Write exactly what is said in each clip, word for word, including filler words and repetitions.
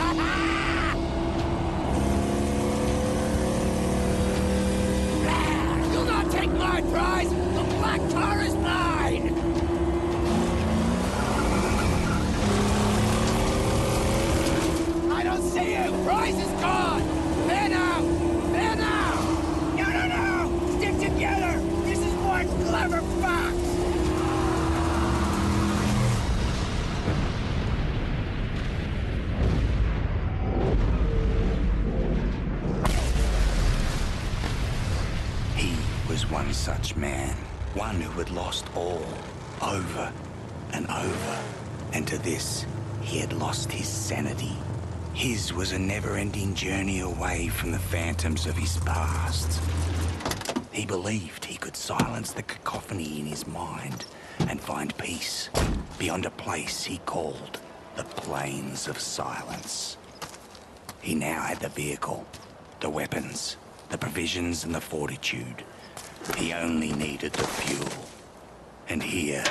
You'll not take my prize! The black tar is mine! I don't see you! Prize is gone! There now! There now! No, no, no! Stick together! This is one clever fox! One such man, one who had lost all, over and over, and to this he had lost his sanity. His was a never-ending journey away from the phantoms of his past. He believed he could silence the cacophony in his mind and find peace beyond a place he called the Plains of Silence. He now had the vehicle, the weapons, the provisions and the fortitude. He only needed the fuel. And here,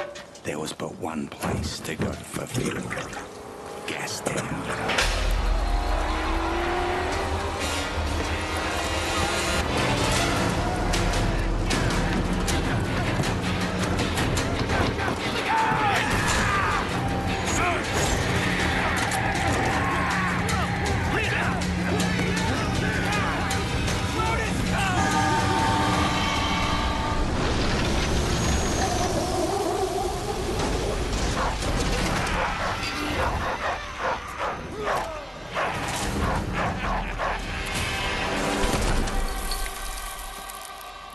there was but one place to go for fuel. Gas Town.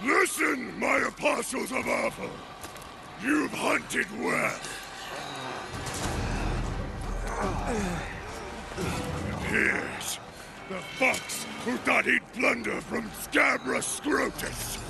Listen, my apostles of Alpha! You've hunted well! Here's the fox who thought he'd plunder from Scabra Scrotus!